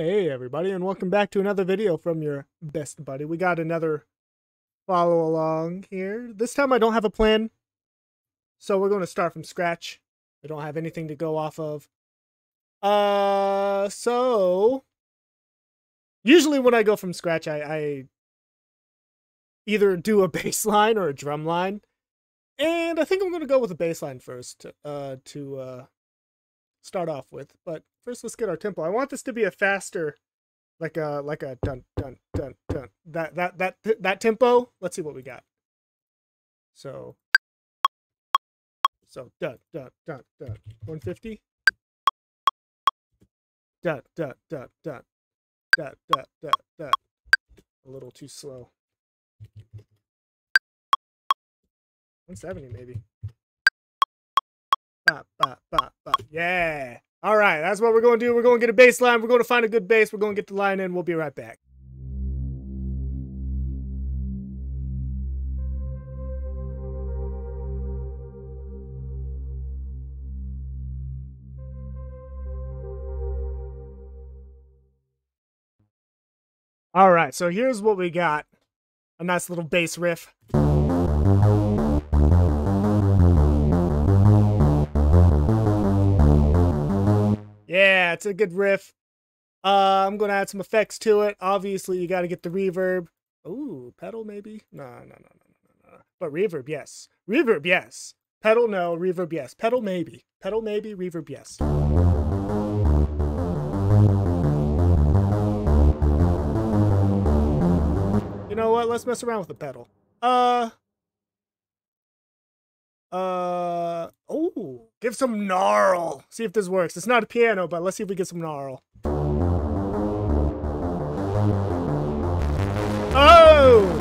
Hey everybody, and welcome back to another video from your best buddy. We got another follow along here. This time I don't have a plan, so we're going to start from scratch. I don't have anything to go off of. So usually when I go from scratch, I either do a bass line or a drum line, and I think I'm going to go with a bass line first to start off with, but first let's get our tempo. I want this to be a faster, like a dun dun dun dun, that tempo. Let's see what we got. So dun dun dun dun, 150, dun dun dun dun dun dun dun dun. A little too slow. 170 maybe. Bop, bop, bop, bop. Yeah. All right. That's what we're going to do. We're going to get a bass line. We're going to find a good bass. We're going to get the line in. We'll be right back. All right. So here's what we got. A nice little bass riff. Yeah, it's a good riff. I'm going to add some effects to it. Obviously, you got to get the reverb. Ooh, pedal maybe? No. But reverb, yes. Reverb, yes. Pedal, no. Reverb, yes. Pedal, maybe. Pedal, maybe. Reverb, yes. You know what? Let's mess around with the pedal. Oh, give some gnarl. See if this works. It's not a piano, but let's see if we get some gnarl. Oh!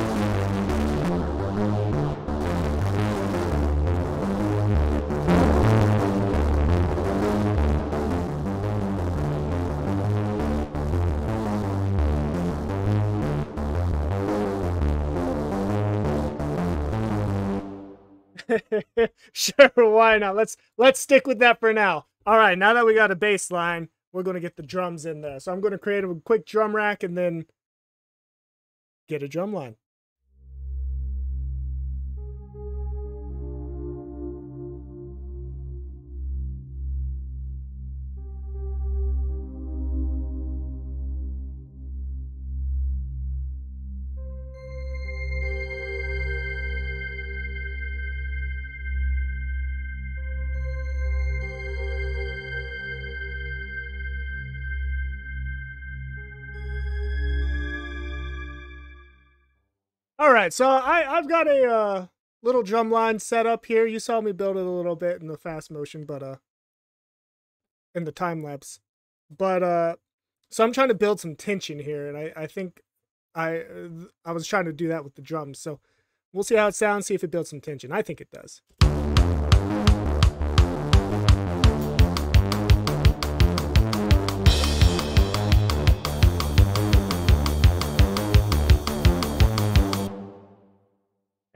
Sure, why not? Let's stick with that for now. All right, now that we got a bass line, we're going to get the drums in there. So I'm going to create a quick drum rack and then get a drum line. All right, so I've got a little drum line set up here. You saw me build it a little bit in the fast motion, but in the time lapse. But so I'm trying to build some tension here, and I think I was trying to do that with the drums. So we'll see how it sounds, see if it builds some tension. I think it does.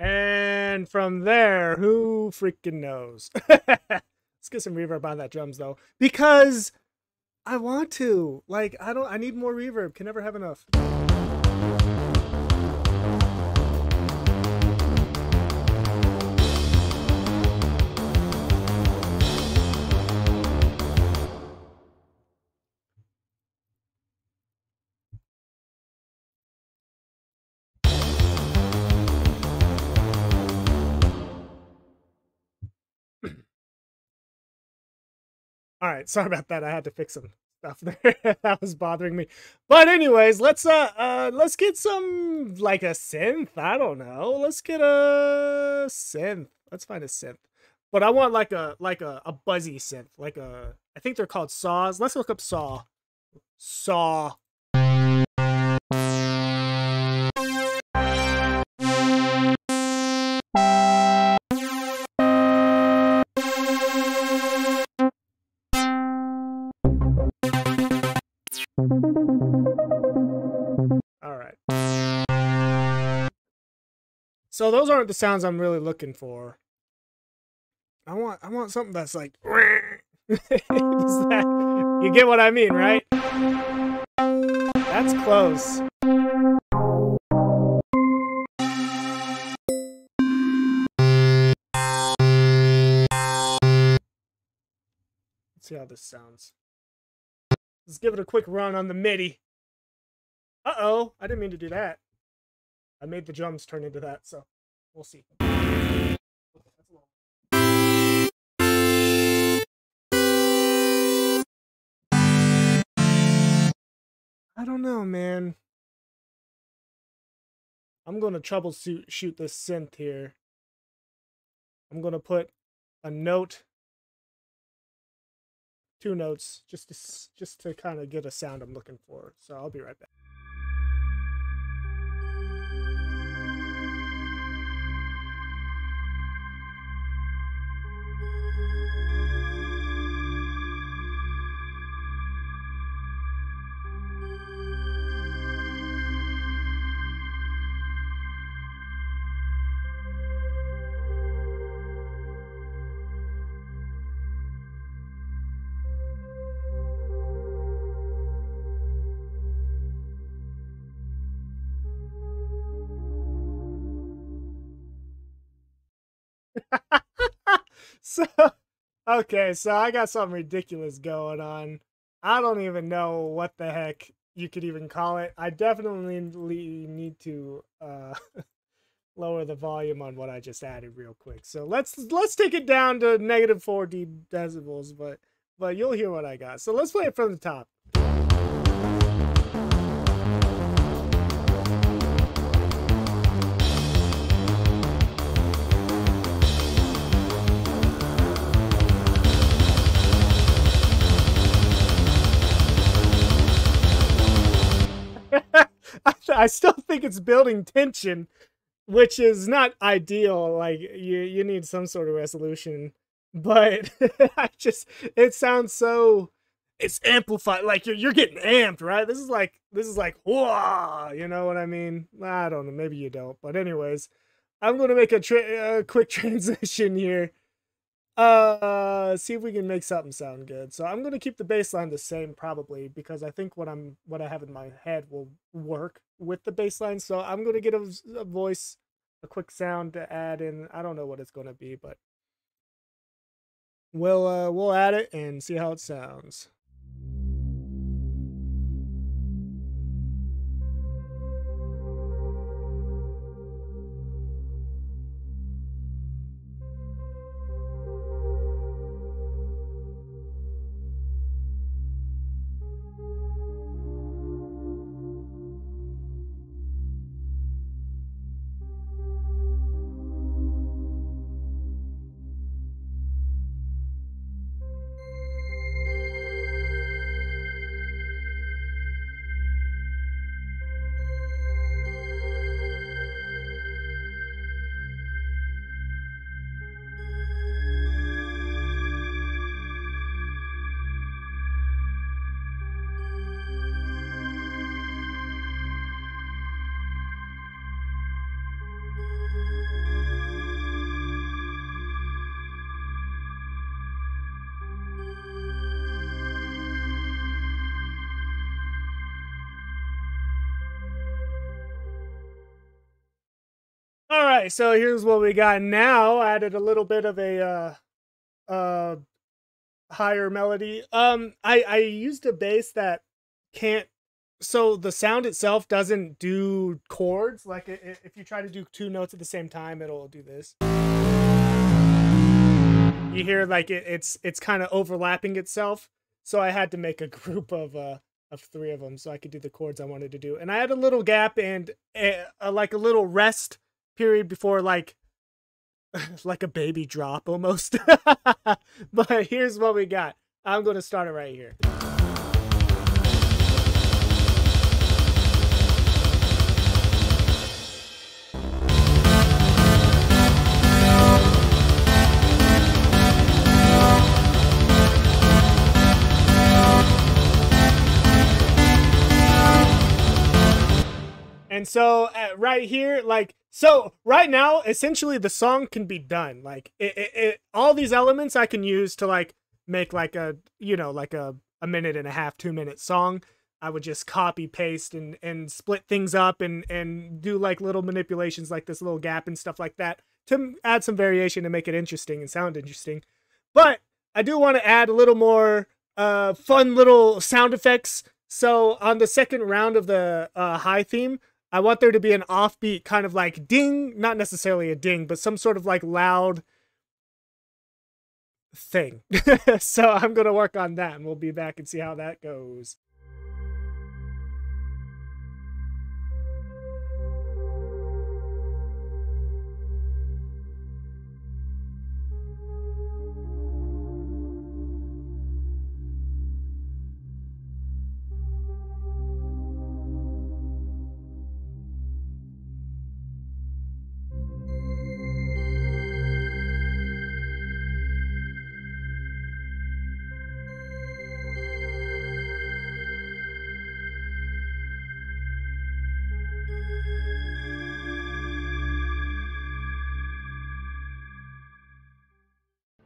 And from there, who freaking knows? Let's get some reverb on that drums though, because I want to. Like, I need more reverb. Can never have enough. All right, sorry about that. I had to fix some stuff there. That was bothering me. But anyways, let's get some, like, a synth. I don't know. Let's get a synth. Let's find a synth. But I want like a buzzy synth. Like a, I think they're called saws. Let's look up saw. Saw. So those aren't the sounds I'm really looking for. I want something that's like, you get what I mean, right? That's close. Let's see how this sounds. Let's give it a quick run on the MIDI. Uh-oh, I didn't mean to do that. I made the drums turn into that, so we'll see. I don't know, man. I'm going to troubleshoot this synth here. I'm going to put a note, two notes, just to kind of get a sound I'm looking for. So I'll be right back. So, okay, so I got something ridiculous going on. I don't even know what the heck you could even call it. I definitely need to lower the volume on what I just added real quick. So let's take it down to -4 decibels, but you'll hear what I got. So let's play it from the top. I still think it's building tension, which is not ideal. Like you need some sort of resolution, but it sounds so, it's amplified. Like you're getting amped, right? This is like, whoa, you know what I mean? I don't know. Maybe you don't, but anyways, I'm going to make a quick transition here. See if we can make something sound good. So I'm gonna keep the bass line the same probably, because I think what I have in my head will work with the bass line. So I'm gonna get a voice, a quick sound to add in. I don't know what it's gonna be, but we'll add it and see how it sounds. So here's what we got now. I added a little bit of a higher melody. I used a bass that can't, so the sound itself doesn't do chords. Like if you try to do two notes at the same time, it'll do this. You hear like it's kind of overlapping itself. So I had to make a group of three of them so I could do the chords I wanted to do. And I had a little gap and like a little rest period before, like a baby drop almost. But here's what we got. I'm gonna start it right here. And so right here, like, so right now, essentially the song can be done. Like all these elements I can use to like make like a, you know, like a minute and a half, 2 minute song. I would just copy paste and split things up and do like little manipulations like this little gap and stuff like that to add some variation to make it interesting and sound interesting. But I do want to add a little more fun little sound effects. So on the second round of the high theme, I want there to be an offbeat kind of like ding, not necessarily a ding, but some sort of like loud thing. So I'm going to work on that and we'll be back and see how that goes.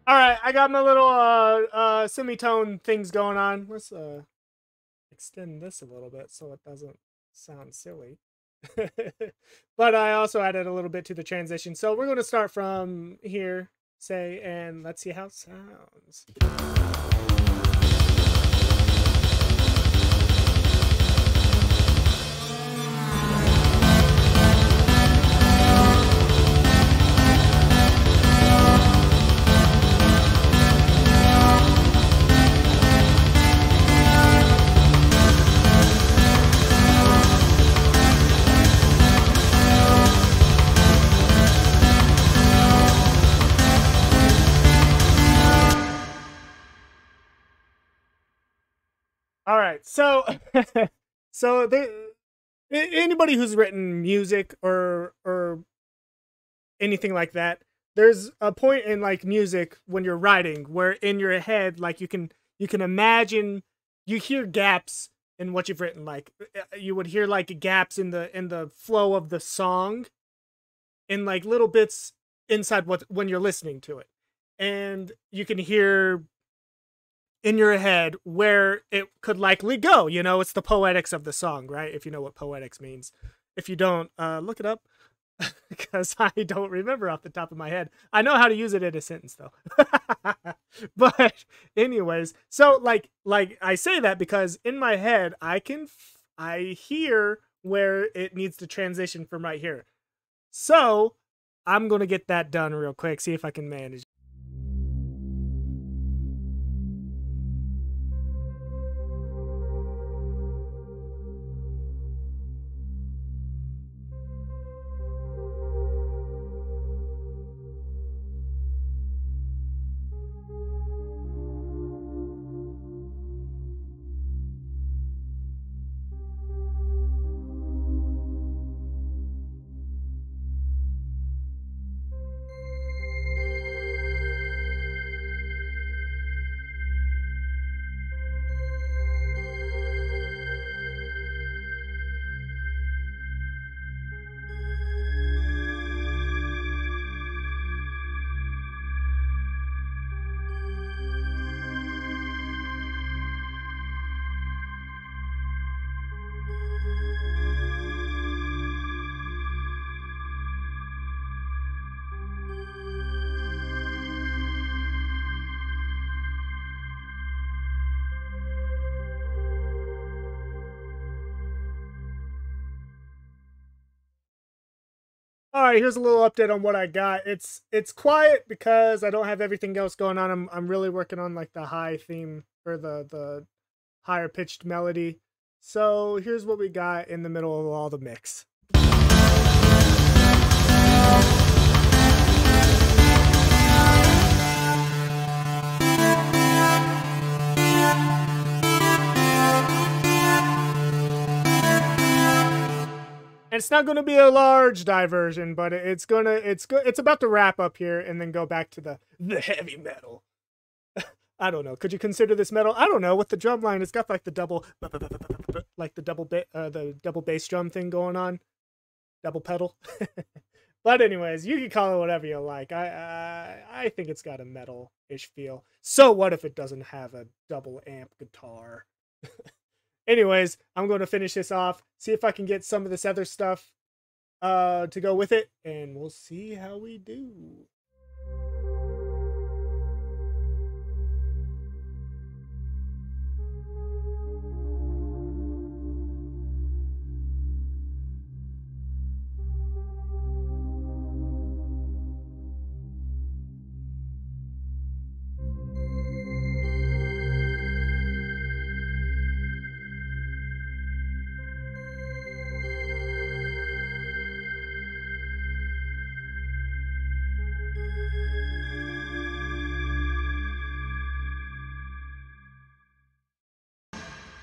All right, I got my little semitone things going on. Let's extend this a little bit so it doesn't sound silly. But I also added a little bit to the transition. So we're going to start from here, say, and let's see how it sounds. All right, so anybody who's written music or anything like that, there's a point in like music when you're writing where in your head like you can imagine, you hear gaps in what you've written, like you would hear like gaps in the flow of the song, in like little bits inside what when you're listening to it, and you can hear in your head where it could likely go. You know, it's the poetics of the song, right? If you know what poetics means. If you don't, look it up, because I don't remember off the top of my head. I know how to use it in a sentence though. But anyways, so like I say that because in my head I hear where it needs to transition from right here. So I'm gonna get that done real quick, see if I can manage. All right, here's a little update on what I got. It's quiet because I don't have everything else going on. I'm really working on like the high theme or the higher pitched melody. So here's what we got in the middle of all the mix. It's not going to be a large diversion, but it's about to wrap up here and then go back to the heavy metal. I don't know. Could you consider this metal? I don't know. With the drum line, it's got like the double, like the double bass drum thing going on, double pedal. But anyways, you can call it whatever you like. I think it's got a metal-ish feel. So what if it doesn't have a double amp guitar? Anyways, I'm going to finish this off, see if I can get some of this other stuff to go with it, and we'll see how we do.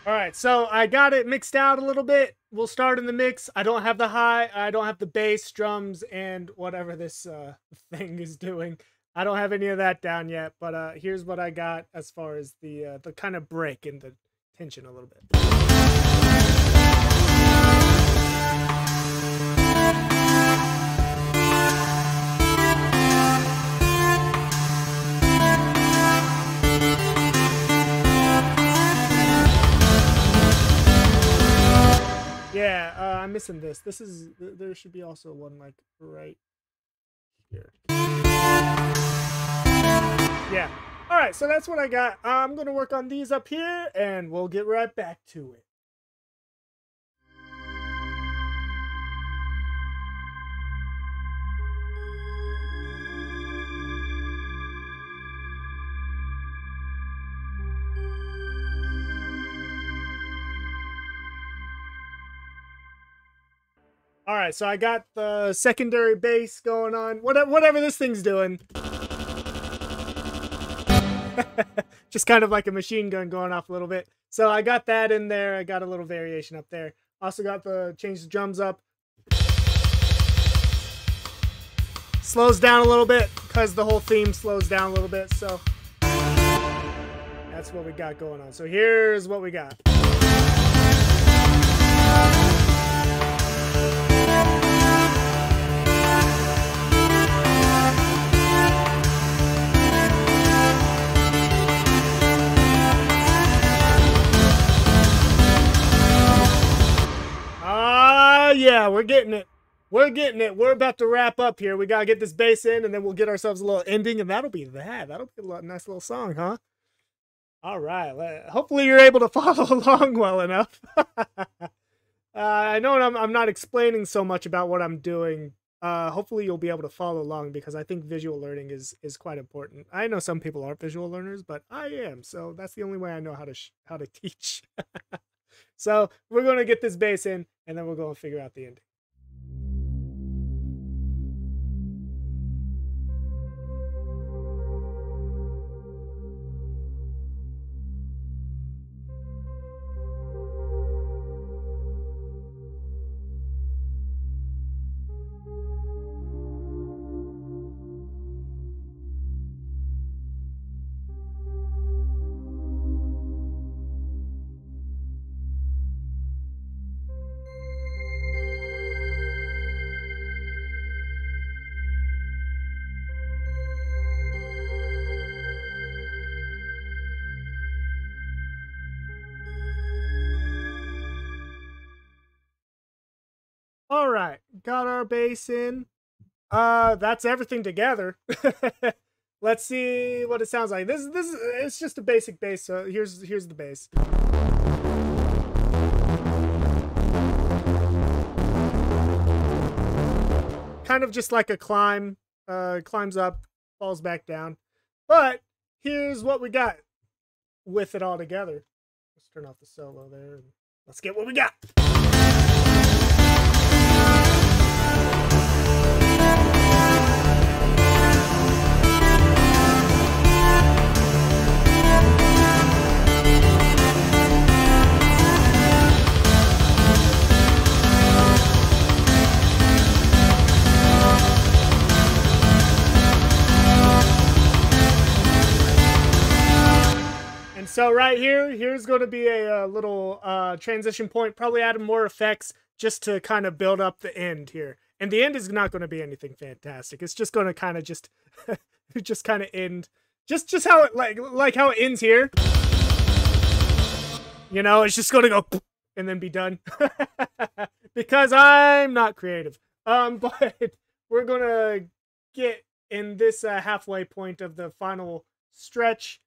All right, so I got it mixed out a little bit. We'll start in the mix. I don't have the high, I don't have the bass, drums, and whatever this thing is doing. I don't have any of that down yet, but here's what I got as far as the kind of break in the tension a little bit. Yeah, I'm missing this. This is, there should be also one like right here. Yeah. All right, so that's what I got. I'm going to work on these up here and we'll get right back to it. All right, so I got the secondary bass going on. Whatever this thing's doing. Just kind of like a machine gun going off a little bit. So I got that in there. I got a little variation up there. Also got the change the drums up. Slows down a little bit because the whole theme slows down a little bit. So that's what we got going on. So here's what we got. Yeah, we're getting it. We're getting it. We're about to wrap up here. We got to get this bass in, and then we'll get ourselves a little ending, and that'll be that. That'll be a nice little song, huh? All right. Hopefully you're able to follow along well enough. I know I'm not explaining so much about what I'm doing. Hopefully you'll be able to follow along, because I think visual learning is quite important. I know some people aren't visual learners, but I am, so that's the only way I know how to teach. So we're going to get this bass in, and then we'll go and figure out the ending. All right, got our bass in. That's everything together. Let's see what it sounds like. This is it's just a basic bass. So here's the bass. Kind of just like a climb. Climbs up, falls back down. But here's what we got with it all together. Let's turn off the solo there. And let's get what we got. So right here, here's going to be a little transition point. Probably add more effects just to kind of build up the end here. And the end is not going to be anything fantastic. It's just going to kind of just, just kind of end, just how it like how it ends here. You know, it's just going to go and then be done. Because I'm not creative. But we're going to get in this halfway point of the final stretch.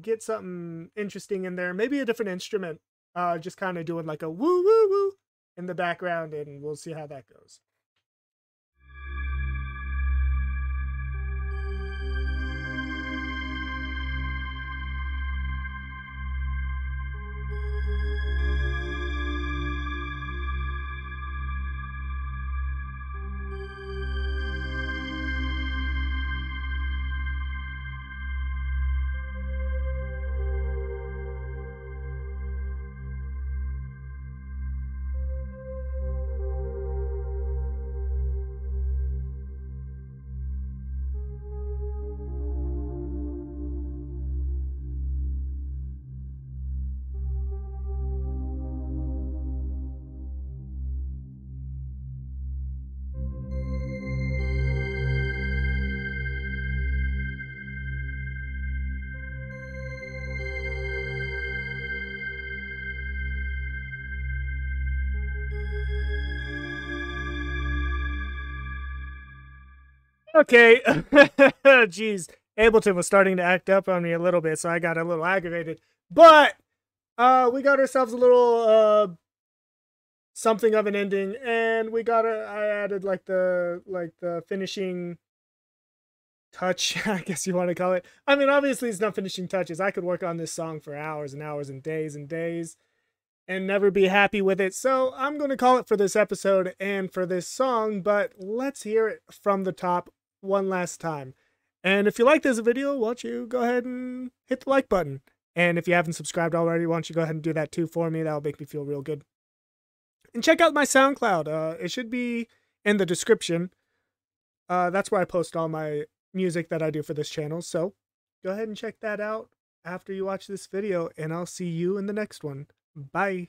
Get something interesting in there. Maybe a different instrument. Just kind of doing like a woo-woo-woo in the background, and we'll see how that goes. Okay, jeez, Ableton was starting to act up on me a little bit, so I got a little aggravated. But we got ourselves a little something of an ending, and we got a, I added like the finishing touch, I guess you want to call it. I mean, obviously it's not finishing touches. I could work on this song for hours and hours and days and never be happy with it. So I'm going to call it for this episode and for this song, but let's hear it from the top one last time. And if you like this video, why don't you go ahead and hit the like button. And if you haven't subscribed already, why don't you go ahead and do that too for me. That'll make me feel real good. And check out my SoundCloud. It should be in the description. That's where I post all my music that I do for this channel. So go ahead and check that out after you watch this video, and I'll see you in the next one. Bye.